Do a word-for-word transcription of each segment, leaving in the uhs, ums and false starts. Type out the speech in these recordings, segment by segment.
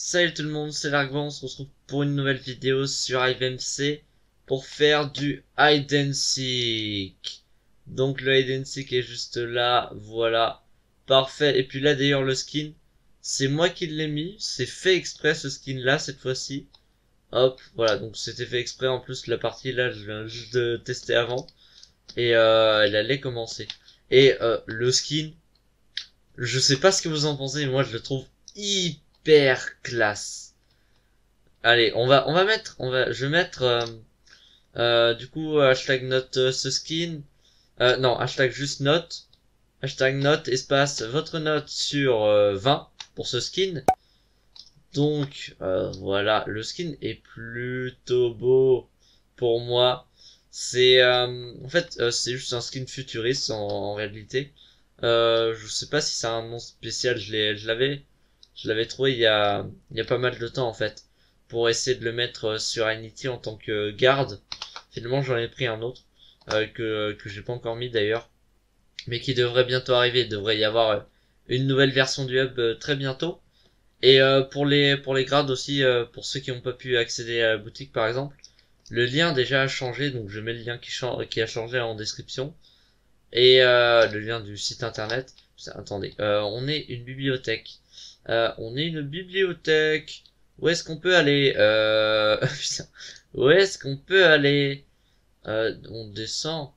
Salut tout le monde, c'est DarkBow, on se retrouve pour une nouvelle vidéo sur I V M C pour faire du hide and seek. Donc le hide and seek est juste là, voilà, parfait. Et puis là d'ailleurs le skin, c'est moi qui l'ai mis, c'est fait exprès ce skin là cette fois-ci. Hop, voilà, donc c'était fait exprès, en plus la partie là je viens juste de tester avant. Et euh, elle allait commencer. Et euh, le skin, je sais pas ce que vous en pensez, mais moi je le trouve hyper... Super classe. Allez, on va on va mettre on va je vais mettre euh, euh, du coup hashtag note euh, ce skin euh, non hashtag juste note hashtag note espace votre note sur euh, vingt pour ce skin. Donc euh, voilà, le skin est plutôt beau pour moi. C'est euh, en fait euh, c'est juste un skin futuriste en, en réalité. Euh, je sais pas si c'est un nom spécial, je l'ai je l'avais Je l'avais trouvé il y, a, il y a pas mal de temps en fait, pour essayer de le mettre sur Hynity en tant que garde. Finalement j'en ai pris un autre, euh, que, que j'ai pas encore mis d'ailleurs, mais qui devrait bientôt arriver. Il devrait y avoir une nouvelle version du hub très bientôt. Et euh, pour, les, pour les grades aussi, euh, pour ceux qui n'ont pas pu accéder à la boutique par exemple, le lien déjà a changé, donc je mets le lien qui, qui a changé en description. Et euh, le lien du site internet. Attendez, euh, on est une bibliothèque. Euh, on est une bibliothèque. Où est-ce qu'on peut aller euh... Putain. Où est-ce qu'on peut aller euh, On descend.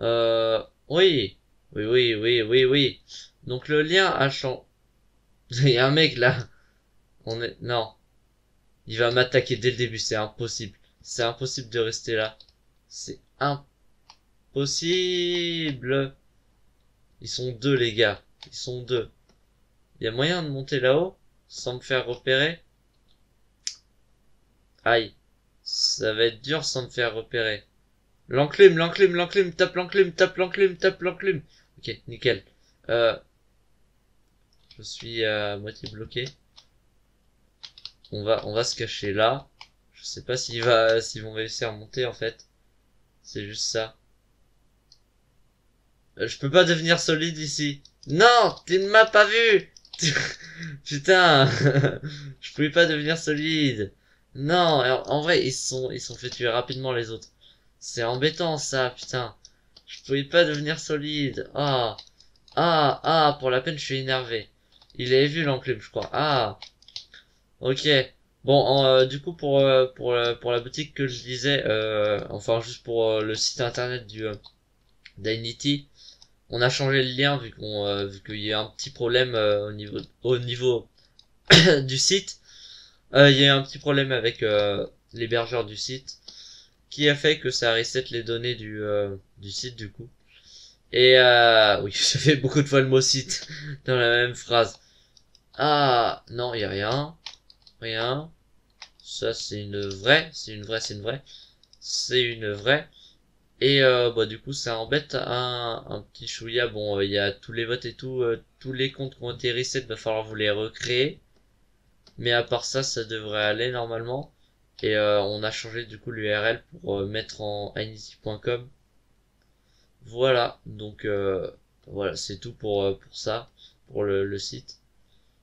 Euh... Oui. Oui, oui, oui, oui, oui. Donc le lien a changé. Il y a un mec là. On est... Non. Il va m'attaquer dès le début. C'est impossible. C'est impossible de rester là. C'est impossible. Ils sont deux les gars. Ils sont deux. Il y a moyen de monter là-haut sans me faire repérer. Aïe. Ça va être dur sans me faire repérer. L'enclume, l'enclume, l'enclume, tape l'enclume, tape l'enclume, tape l'enclume. Ok, nickel. Euh, je suis à moitié bloqué. On va, on va se cacher là. Je sais pas s'il va, s'ils vont réussir à monter en fait. C'est juste ça. Euh, je peux pas devenir solide ici. Non, tu ne m'as pas vu. Putain, je pouvais pas devenir solide. Non, en vrai, ils sont, ils sont fait tuer rapidement les autres. C'est embêtant ça, putain. Je pouvais pas devenir solide. Ah, ah, ah, pour la peine, je suis énervé. Il avait vu l'enclume, je crois. Ah, ok. Bon, euh, du coup, pour euh, pour euh, pour la boutique que je disais, euh, enfin juste pour euh, le site internet du euh, d'Hynity. On a changé le lien vu qu'on euh, vu qu'il y a un petit problème euh, au niveau au niveau du site. Euh, il y a un petit problème avec euh, l'hébergeur du site qui a fait que ça reset les données du euh, du site du coup. Et euh, oui, ça fait beaucoup de fois le mot site dans la même phrase. Ah non, il y a rien, rien. Ça c'est une vraie, c'est une vraie, c'est une vraie, c'est une vraie. Et euh, bah du coup ça embête un, un petit chouïa. Bon, il euh, y a tous les votes et tout, euh, tous les comptes qui ont été reset, va falloir vous les recréer. Mais à part ça, ça devrait aller normalement. Et euh, on a changé du coup l'U R L pour euh, mettre en hynity point com. Voilà, donc euh, voilà, c'est tout pour euh, pour ça, pour le, le site.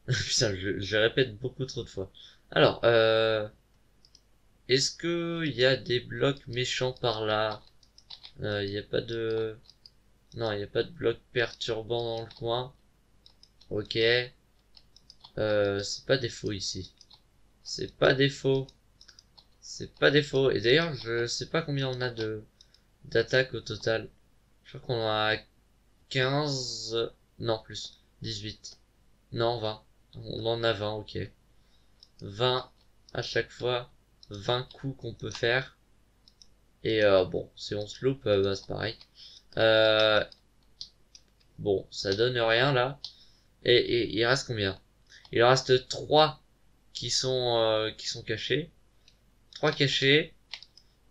Putain, je, je répète beaucoup trop de fois. Alors, euh, est-ce que il y a des blocs méchants par là? Il euh, n'y a pas de... Non, il n'y a pas de bloc perturbant dans le coin. Ok. Euh, c'est pas des faux ici. C'est pas des faux. C'est pas des faux. Et d'ailleurs, je sais pas combien on a de d'attaques au total. Je crois qu'on a quinze... Non, plus. dix-huit. Non, vingt. On en a vingt, ok. vingt à chaque fois. vingt coups qu'on peut faire. Et euh, bon, si on se loupe, euh, bah, c'est pareil. Euh, bon, ça donne rien là. Et, et il reste combien? Il reste trois qui sont euh, qui sont cachés. trois cachés.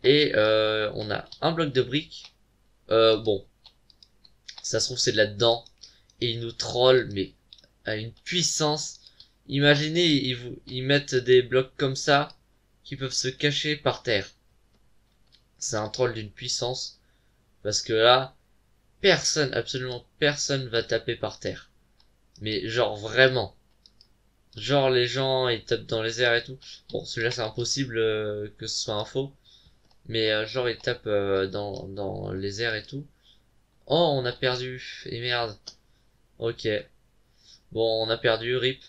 Et euh, on a un bloc de briques. Euh, bon, ça se trouve c'est de là-dedans. Et ils nous trollent, mais à une puissance. Imaginez, ils, vous, ils mettent des blocs comme ça qui peuvent se cacher par terre. C'est un troll d'une puissance, parce que là, personne, absolument personne va taper par terre. Mais genre vraiment. Genre les gens ils tapent dans les airs et tout. Bon, celui-là c'est impossible euh, que ce soit un faux. Mais euh, genre ils tapent euh, dans, dans les airs et tout. Oh, on a perdu. Et merde. Ok. Bon, on a perdu. Rip.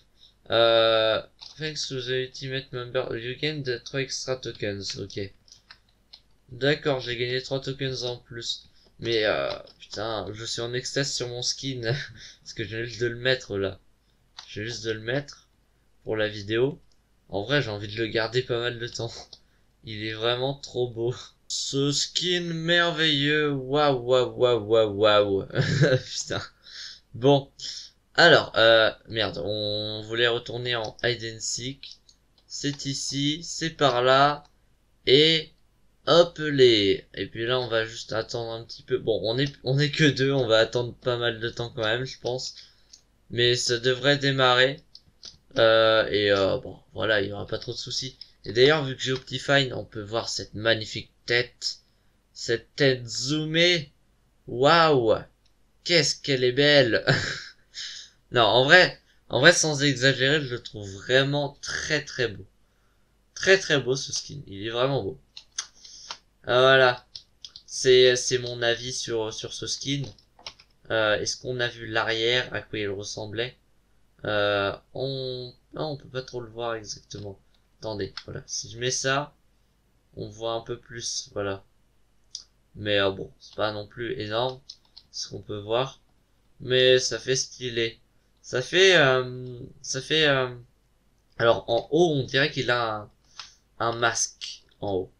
Euh, thanks to the ultimate member. You gained trois extra tokens. Ok. D'accord, j'ai gagné trois tokens en plus. Mais euh, putain, je suis en extase sur mon skin. Parce que j'ai juste de le mettre là. J'ai juste de le mettre pour la vidéo. En vrai, j'ai envie de le garder pas mal de temps. Il est vraiment trop beau. Ce skin merveilleux. Waouh, waouh, waouh, waouh, waouh. Putain. Bon. Alors, euh, merde. On voulait retourner en hide and seek. C'est ici. C'est par là. Et... hop les. Et puis là on va juste attendre un petit peu. Bon, on est on est que deux, on va attendre pas mal de temps quand même, je pense. Mais ça devrait démarrer. Euh, et euh, bon, voilà, il y aura pas trop de soucis. Et d'ailleurs, vu que j'ai Optifine, on peut voir cette magnifique tête, cette tête zoomée. Waouh, qu'est-ce qu'elle est belle. Non, en vrai, en vrai, sans exagérer, je le trouve vraiment très très beau, très très beau ce skin. Il est vraiment beau. Euh, voilà, c'est c'est mon avis sur sur ce skin. Euh, Est-ce qu'on a vu l'arrière, à quoi il ressemblait? euh, On non, on peut pas trop le voir exactement. Attendez, voilà. Si je mets ça, on voit un peu plus, voilà. Mais euh, bon, c'est pas non plus énorme ce qu'on peut voir, mais ça fait stylé. Ça fait euh, ça fait. Euh... Alors en haut, on dirait qu'il a un, un masque en haut.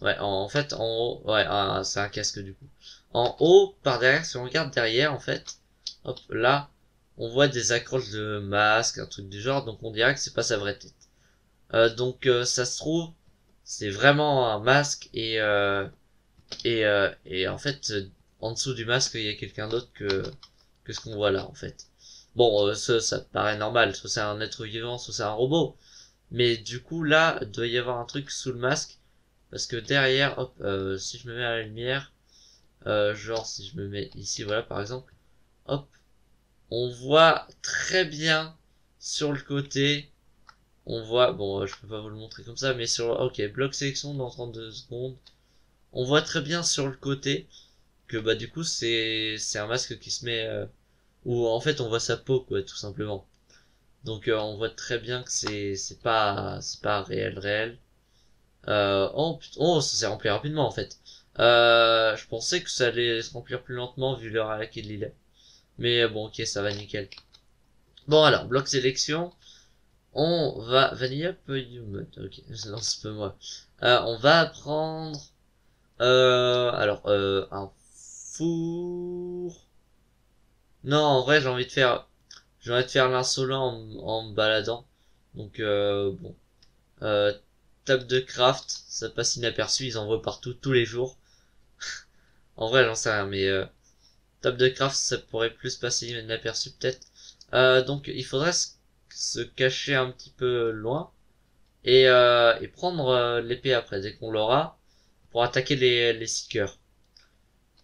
Ouais, en fait, en haut, ouais, ah, c'est un casque du coup. En haut, par derrière, si on regarde derrière, en fait, hop, là, on voit des accroches de masque, un truc du genre, donc on dirait que c'est pas sa vraie tête. Euh, donc, euh, ça se trouve, c'est vraiment un masque, et, euh, et, euh, et en fait, en dessous du masque, il y a quelqu'un d'autre que, que ce qu'on voit là, en fait. Bon, euh, ça, ça paraît normal, soit c'est un être vivant, soit c'est un robot. Mais du coup, là, il doit y avoir un truc sous le masque. Parce que derrière, hop, euh, si je me mets à la lumière, euh, genre si je me mets ici, voilà par exemple, hop, on voit très bien sur le côté, on voit, bon euh, je peux pas vous le montrer comme ça, mais sur, ok, bloc sélection dans trente-deux secondes, on voit très bien sur le côté que bah du coup c'est c'est un masque qui se met, euh, où en fait on voit sa peau quoi, tout simplement. Donc euh, on voit très bien que c'est c'est pas, c'est pas réel réel. Euh, oh, oh, ça s'est rempli rapidement en fait. Euh, je pensais que ça allait se remplir plus lentement vu l'heure à laquelle il est. Mais bon, ok, ça va nickel. Bon alors, bloc sélection. On va... Vanilla Podium. Ok, non, c'est pas moi. Euh, on va prendre... Euh, alors, euh, un four... Non, en vrai, j'ai envie de faire... J'ai envie de faire l'insolent en, en me baladant. Donc, euh, bon... Euh, table de craft, ça passe inaperçu, ils en voient partout tous les jours. En vrai j'en sais rien, mais euh, table de craft ça pourrait plus passer inaperçu peut-être. Euh, donc il faudrait se cacher un petit peu loin et, euh, et prendre euh, l'épée après dès qu'on l'aura pour attaquer les, les seekers.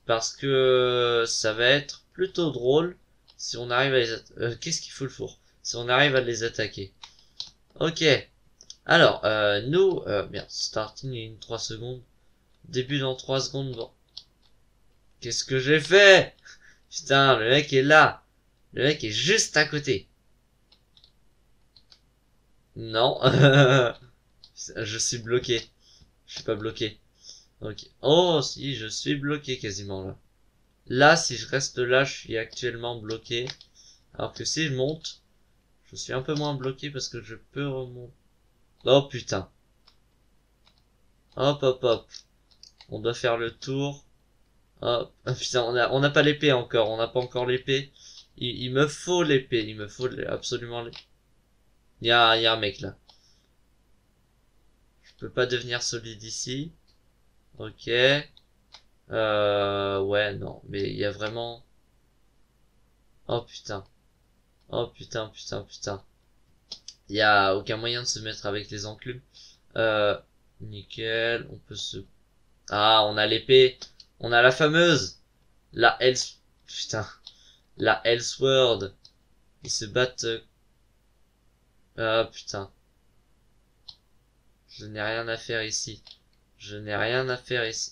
Parce que euh, ça va être plutôt drôle si on arrive à les euh, qu'est-ce qu'il faut le four? Si on arrive à les attaquer. Ok. Alors, euh, nous, euh, merde, starting in trois secondes, début dans trois secondes, bon. Qu'est-ce que j'ai fait? Putain, le mec est là. Le mec est juste à côté. Non, je suis bloqué. Je suis pas bloqué. Ok. Oh, si, je suis bloqué quasiment là. Là, si je reste là, je suis actuellement bloqué. Alors que si je monte, je suis un peu moins bloqué parce que je peux remonter. Oh putain. Hop hop hop. On doit faire le tour. Hop. Ah, putain, on a on n'a pas l'épée encore. On n'a pas encore l'épée. Il, il me faut l'épée. Il me faut absolument l'épée. Il y a, il y a un mec là. Je peux pas devenir solide ici. Ok. Euh, ouais non. Mais il y a vraiment. Oh putain. Oh putain putain putain. Il n'y a aucun moyen de se mettre avec les enclumes. Euh, nickel, on peut se... Ah, on a l'épée. On a la fameuse. La Hells... Putain. La Hells World. Ils se battent... Ah putain. Je n'ai rien à faire ici. Je n'ai rien à faire ici.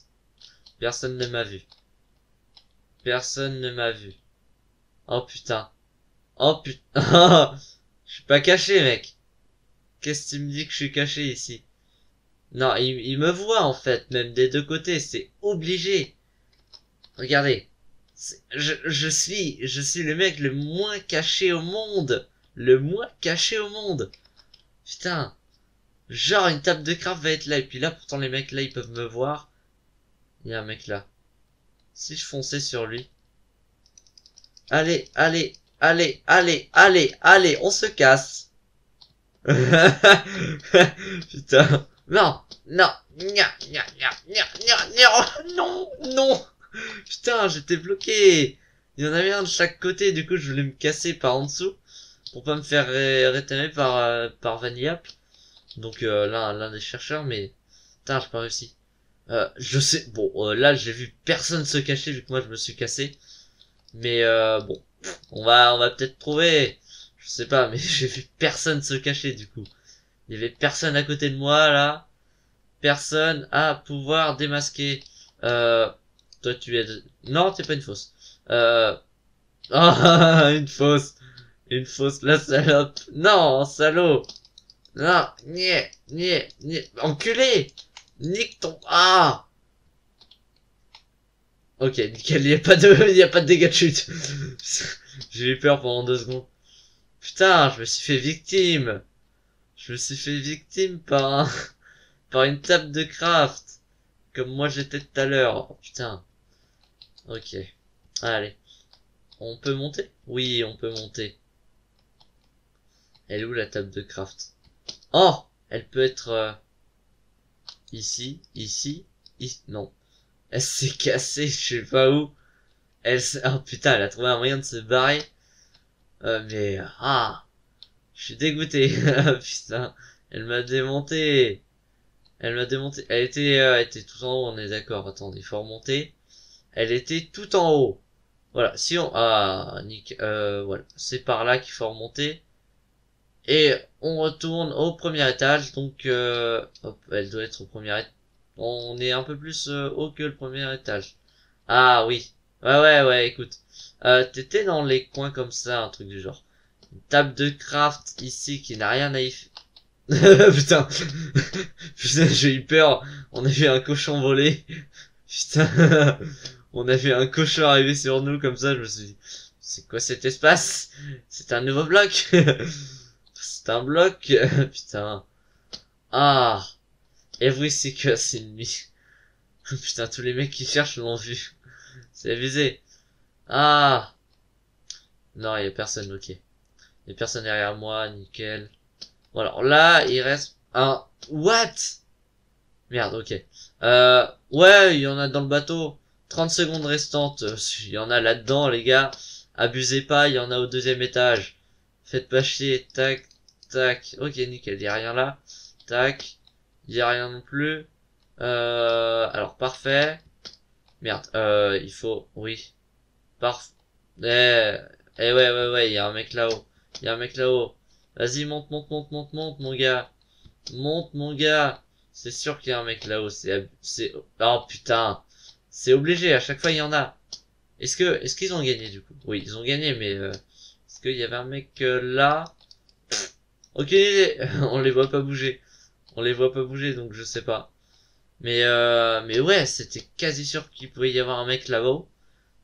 Personne ne m'a vu. Personne ne m'a vu. Oh putain. Oh putain. Je suis pas caché, mec. Qu'est-ce que tu me dis que je suis caché ici? Non, il, il me voit en fait, même des deux côtés, c'est obligé. Regardez. Je, je suis, je suis le mec le moins caché au monde. Le moins caché au monde. Putain. Genre une table de craft va être là, et puis là pourtant les mecs là ils peuvent me voir. Il y a un mec là. Si je fonçais sur lui. Allez, allez, allez, allez, allez, allez, on se casse. Putain. Non, non, nia, nia, nia, nia, nia, non, non. Putain, j'étais bloqué. Il y en avait un de chaque côté, du coup je voulais me casser par en dessous. Pour pas me faire ré rétamer par, euh, par Vanilla. Donc euh, là, l'un des chercheurs, mais... Putain, j'ai pas réussi. Euh, je sais... Bon, euh, là, j'ai vu personne se cacher, vu que moi, je me suis cassé. Mais euh, bon, on va on va peut-être trouver. Je sais pas, mais j'ai vu personne se cacher, du coup. Il y avait personne à côté de moi, là. Personne à pouvoir démasquer. Euh... Toi, tu es... Non, t'es pas une fausse. Euh... Oh, une fausse. Une fausse, la salope. Non, salaud. Non, niais, niais, niais, enculé! Nique ton... Ah! Ok, nickel, il n'y a pas de, il n'y a pas de dégâts de chute. J'ai eu peur pendant deux secondes. Putain, je me suis fait victime. Je me suis fait victime par un... par une table de craft. Comme moi j'étais tout à l'heure. Oh, putain. Ok. Allez. On peut monter? Oui, on peut monter. Elle est où la table de craft? Oh, elle peut être euh, ici, ici, ici. Non, elle s'est cassée, je sais pas où. Elle, oh putain, elle a trouvé un moyen de se barrer. Euh, mais ah, je suis dégoûté. Putain, elle m'a démonté. Elle m'a démonté. Elle était, euh, elle était tout en haut. On est d'accord. Attendez, faut remonter. Elle était tout en haut. Voilà. Si on, ah, Nick, euh, voilà, c'est par là qu'il faut remonter. Et on retourne au premier étage, donc euh, hop, elle doit être au premier étage. On est un peu plus euh, haut que le premier étage. Ah oui, ouais ouais ouais, écoute. Euh, T'étais dans les coins comme ça, un truc du genre. Une table de craft ici qui n'a rien à y faire. Putain, putain, j'ai eu peur. On a vu un cochon voler. Putain, on a vu un cochon arriver sur nous comme ça, je me suis dit, c'est quoi cet espace? C'est un nouveau bloc. C'est un bloc, putain. Ah, every seeker's enemy. Putain, tous les mecs qui cherchent l'ont vu. C'est avisé. Ah. Non, il y a personne, ok. Il y a personne derrière moi, nickel. Bon, alors là, il reste un... What? Merde, ok. Euh, ouais, il y en a dans le bateau. trente secondes restantes. Il y en a là-dedans, les gars. Abusez pas, il y en a au deuxième étage. Faites pas chier, tac, tac, ok nickel, y'a rien là, tac, y'a rien non plus, euh, alors parfait, merde, euh, il faut, oui, parfait, eh, eh ouais, ouais, ouais, y'a un mec là-haut, y'a un mec là-haut, vas-y monte, monte, monte, monte, monte mon gars, monte mon gars, c'est sûr qu'il y a un mec là-haut, c'est, c'est, oh putain, c'est obligé, à chaque fois il y en a, est-ce que, est-ce qu'ils ont gagné du coup, oui, ils ont gagné, mais, euh, est-ce qu'il y avait un mec euh, là? Ok, on les voit pas bouger. On les voit pas bouger, donc je sais pas. Mais euh, mais ouais, c'était quasi sûr qu'il pouvait y avoir un mec là-bas.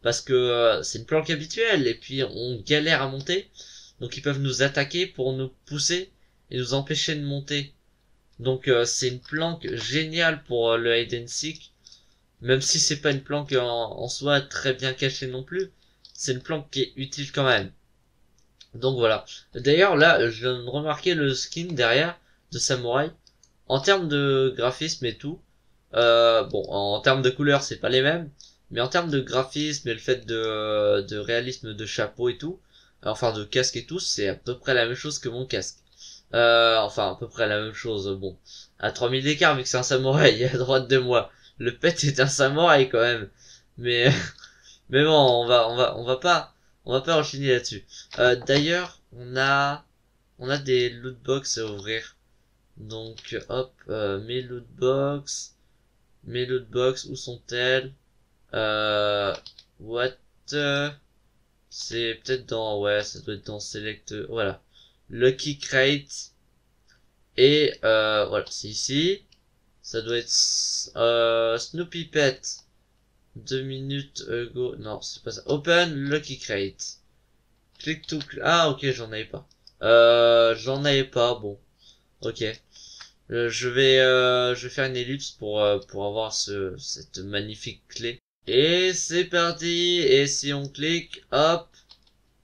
Parce que euh, c'est une planque habituelle. Et puis on galère à monter. Donc ils peuvent nous attaquer pour nous pousser et nous empêcher de monter. Donc euh, c'est une planque géniale pour euh, le hide and seek. Même si c'est pas une planque en, en soi très bien cachée non plus. C'est une planque qui est utile quand même. Donc voilà. D'ailleurs là, je viens de remarquer le skin derrière de samouraï. En termes de graphisme et tout, euh, bon, en termes de couleurs, c'est pas les mêmes, mais en termes de graphisme et le fait de, de réalisme de chapeau et tout, enfin de casque et tout, c'est à peu près la même chose que mon casque. Euh, enfin à peu près la même chose. Bon, à trois mille d'écart vu que c'est un samouraï à droite de moi. Le pet est un samouraï quand même. Mais mais bon, on va on va on va pas. On va pas enchaîner là-dessus. Euh, D'ailleurs, on a on a des lootbox à ouvrir. Donc hop, euh, mes lootbox, mes lootbox, où sont-elles? Euh, what? C'est peut-être dans, ouais, ça doit être dans select, voilà. Lucky crate. Et euh, voilà, c'est ici. Ça doit être euh, Snoopy Pet. Deux minutes ago. Non, c'est pas ça. Open Lucky Crate. Click to... Ah, ok, j'en avais pas. Euh, j'en avais pas, bon. Ok. Euh, je vais euh, je vais faire une ellipse pour, euh, pour avoir ce, cette magnifique clé. Et c'est parti. Et si on clique, hop.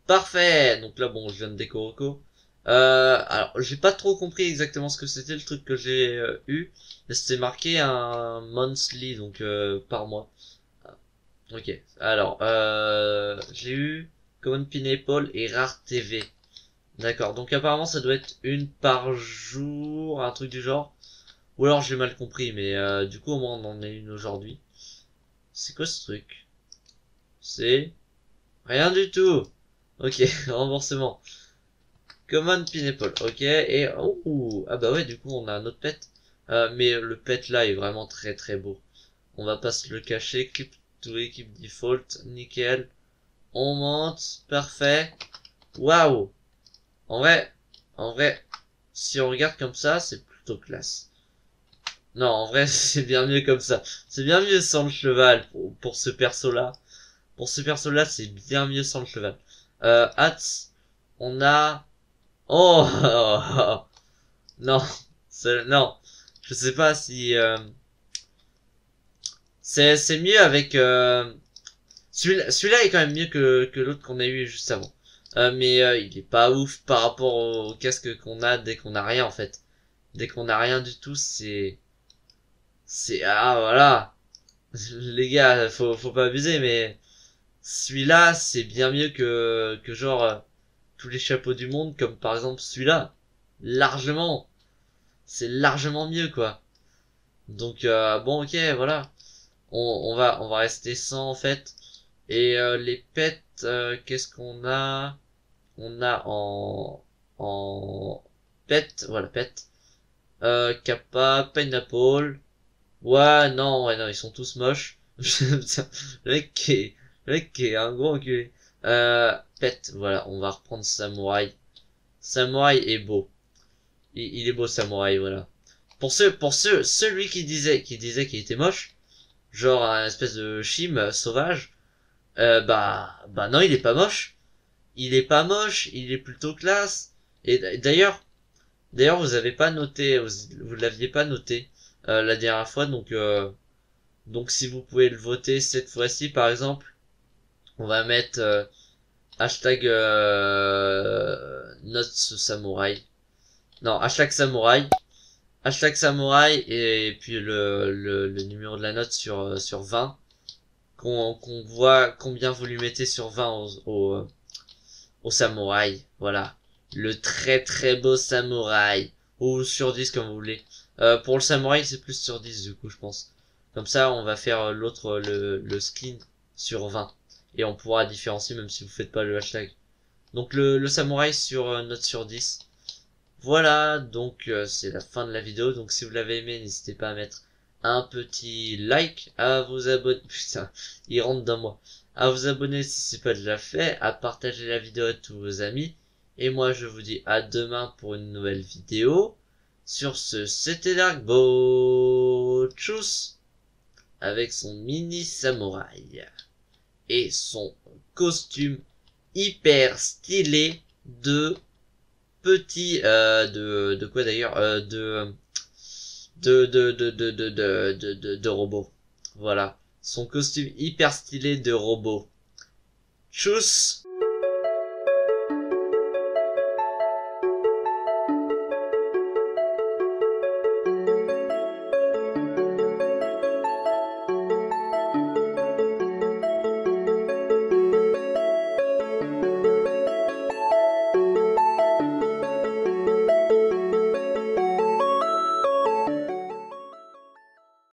Parfait. Donc là, bon, je viens de décoroco. Euh, alors, j'ai pas trop compris exactement ce que c'était le truc que j'ai euh, eu. Mais c'était marqué un monthly, donc euh, par mois. Ok, alors, euh, j'ai eu Common Pineapple et Rare T V. D'accord, donc apparemment ça doit être une par jour, un truc du genre. Ou alors j'ai mal compris, mais euh, du coup au moins on en a une aujourd'hui. C'est quoi ce truc? C'est... Rien du tout. Ok, remboursement. Common Pineapple, ok, et... Oh, ah bah ouais, du coup on a un autre pet. Euh, mais le pet là est vraiment très très beau. On va pas se le cacher, clip. Tout équipe default, nickel. On monte, parfait. Waouh. En vrai, en vrai, si on regarde comme ça, c'est plutôt classe. Non, en vrai, c'est bien mieux comme ça. C'est bien mieux sans le cheval pour, pour ce perso-là. Pour ce perso-là, c'est bien mieux sans le cheval. Euh, hats, on a... Oh, non, non. Je sais pas si... Euh... C'est c'est mieux avec euh, celui-là. Celui-là est quand même mieux que que l'autre qu'on a eu juste avant. Euh, mais euh, il est pas ouf par rapport au, au casque qu'on a dès qu'on a rien en fait. Dès qu'on a rien du tout, c'est c'est ah voilà. Les gars, faut faut pas abuser, mais celui-là c'est bien mieux que que genre euh, tous les chapeaux du monde, comme par exemple celui-là. Largement, c'est largement mieux quoi. Donc euh, bon ok voilà. On, on va on va rester sans en fait. Et euh, les pets, euh, qu'est-ce qu'on a? On a en en pet, voilà pet. Euh, Kappa, Pineapple. Ouais non ouais non ils sont tous moches. Le mec qui est le mec qui est un gros enculé. Euh, pet voilà, on va reprendre Samouraï. Samouraï est beau. Il, il est beau Samouraï voilà. Pour ceux pour ceux celui qui disait qui disait qu'il était moche. Genre un espèce de chim sauvage. Euh, bah bah non il est pas moche. Il est pas moche. Il est plutôt classe. Et d'ailleurs. D'ailleurs vous avez pas noté. Vous, vous l'aviez pas noté. Euh, la dernière fois. Donc euh, donc si vous pouvez le voter cette fois-ci par exemple. On va mettre. Euh, hashtag. Euh, notes samouraï. Non hashtag samouraï. Hashtag samouraï et puis le, le, le numéro de la note sur, sur vingt. Qu'on qu'on voit combien vous lui mettez sur vingt au, au, au samouraï. Voilà. Le très très beau samouraï. Ou sur dix comme vous voulez. Euh, pour le samouraï c'est plus sur dix du coup je pense. Comme ça on va faire l'autre, le, le skin sur vingt. Et on pourra différencier même si vous faites pas le hashtag. Donc le, le samouraï sur euh, note sur dix. Voilà, donc euh, c'est la fin de la vidéo. Donc si vous l'avez aimé, n'hésitez pas à mettre un petit like, à vous abonner. Putain, il rentre dans moi. À vous abonner si c'est pas déjà fait, à partager la vidéo à tous vos amis. Et moi je vous dis à demain pour une nouvelle vidéo. Sur ce, c'était DarkBow. Tchuss. Avec son mini samouraï. Et son costume hyper stylé de... Petit euh, de de quoi d'ailleurs euh, de, de de de de de de de de robot. Voilà son costume hyper stylé de robot. Tchuss.